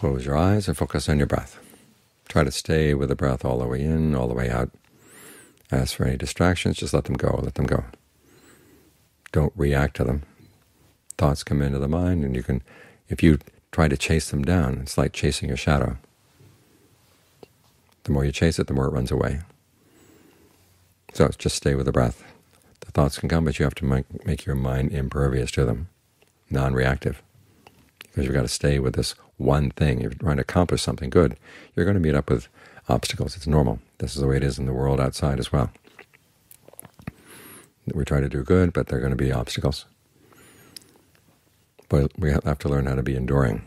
Close your eyes and focus on your breath. Try to stay with the breath all the way in, all the way out. As for any distractions, just let them go, let them go. Don't react to them. Thoughts come into the mind, and you can, if you try to chase them down, it's like chasing a shadow. The more you chase it, the more it runs away. So just stay with the breath. The thoughts can come, but you have to make your mind impervious to them, non-reactive, because you've got to stay with this one thing. You're trying to accomplish something good. You're going to meet up with obstacles. It's normal. This is the way it is in the world outside as well. We try to do good, but there are going to be obstacles. But we have to learn how to be enduring.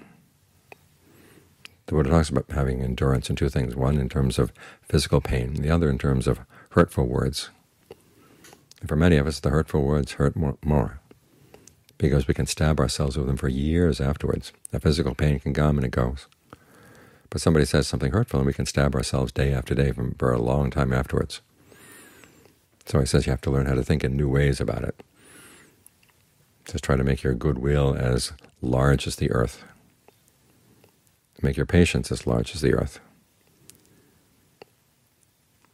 The Buddha talks about having endurance in two things, one in terms of physical pain, the other in terms of hurtful words. And for many of us, the hurtful words hurt more, because we can stab ourselves with them for years afterwards. The physical pain can come and it goes. But somebody says something hurtful, and we can stab ourselves day after day for a long time afterwards. So he says you have to learn how to think in new ways about it. Just try to make your goodwill as large as the earth. Make your patience as large as the earth.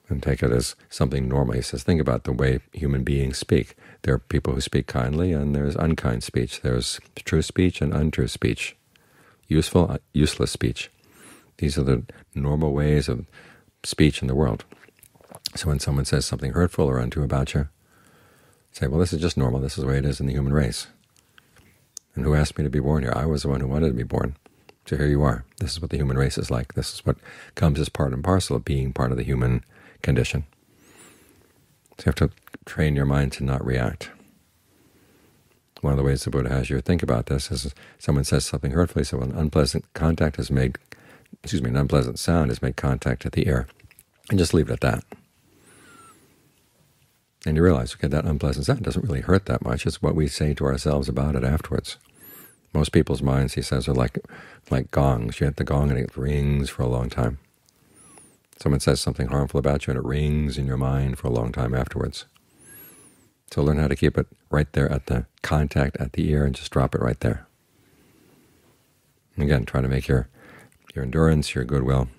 And take it as something normal. He says, think about the way human beings speak. There are people who speak kindly, and there's unkind speech. There's true speech and untrue speech. Useful, useless speech. These are the normal ways of speech in the world. So when someone says something hurtful or untrue about you, say, well, this is just normal. This is the way it is in the human race. And who asked me to be born here? I was the one who wanted to be born. So here you are. This is what the human race is like. This is what comes as part and parcel of being part of the human condition. So you have to train your mind to not react. One of the ways the Buddha has you think about this is someone says something hurtful, so an unpleasant contact has made, excuse me, an unpleasant sound has made contact at the ear. And just leave it at that. And you realize, okay, that unpleasant sound doesn't really hurt that much. It's what we say to ourselves about it afterwards. Most people's minds, he says, are like gongs. You hit the gong and it rings for a long time. Someone says something harmful about you and it rings in your mind for a long time afterwards. So learn how to keep it right there at the contact at the ear and just drop it right there. And again, try to make your endurance, your goodwill,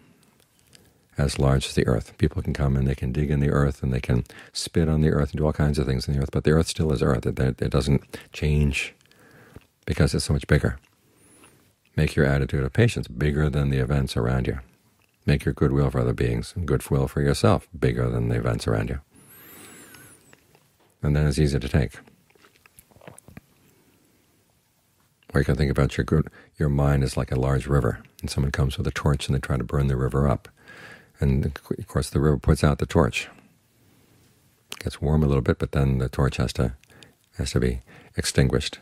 as large as the earth. People can come and they can dig in the earth and they can spit on the earth and do all kinds of things in the earth, but the earth still is earth. It doesn't change because it's so much bigger. Make your attitude of patience bigger than the events around you. Make your goodwill for other beings and goodwill for yourself bigger than the events around you. And then it's easy to take. Or you can think about your mind is like a large river, and someone comes with a torch and they try to burn the river up. And of course the river puts out the torch. It gets warm a little bit, but then the torch has to be extinguished.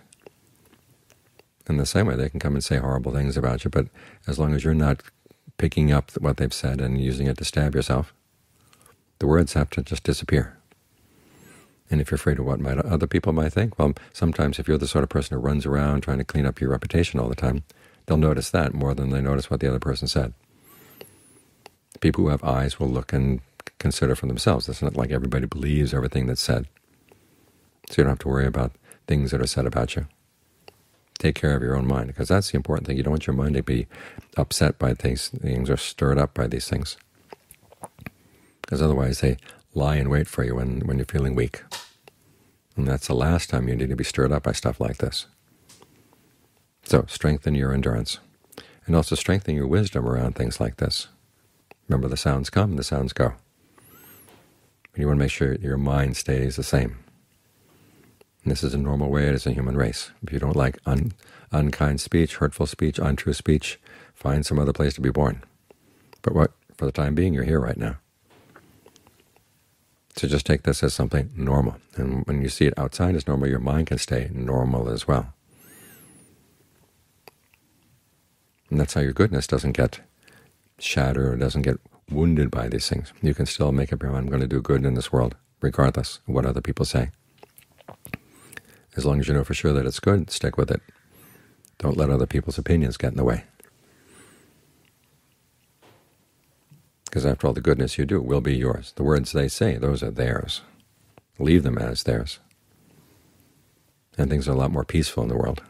In the same way, they can come and say horrible things about you, but as long as you're not picking up what they've said and using it to stab yourself, the words have to just disappear. And if you're afraid of what other people might think, well, sometimes if you're the sort of person who runs around trying to clean up your reputation all the time, they'll notice that more than they notice what the other person said. People who have eyes will look and consider for themselves. It's not like everybody believes everything that's said. So you don't have to worry about things that are said about you. Take care of your own mind, because that's the important thing. You don't want your mind to be upset by these things or stirred up by these things, because otherwise they lie in wait for you when you're feeling weak. And that's the last time you need to be stirred up by stuff like this. So strengthen your endurance, and also strengthen your wisdom around things like this. Remember, the sounds come, the sounds go. And you want to make sure your mind stays the same. And this is a normal way it is in human race. If you don't like unkind speech, hurtful speech, untrue speech, find some other place to be born. But for the time being, you're here right now. So just take this as something normal. And when you see it outside as normal, your mind can stay normal as well. And that's how your goodness doesn't get shattered or doesn't get wounded by these things. You can still make up your mind, I'm going to do good in this world, regardless of what other people say. As long as you know for sure that it's good, stick with it. Don't let other people's opinions get in the way. Because after all, the goodness you do will be yours. The words they say, those are theirs. Leave them as theirs. And things are a lot more peaceful in the world.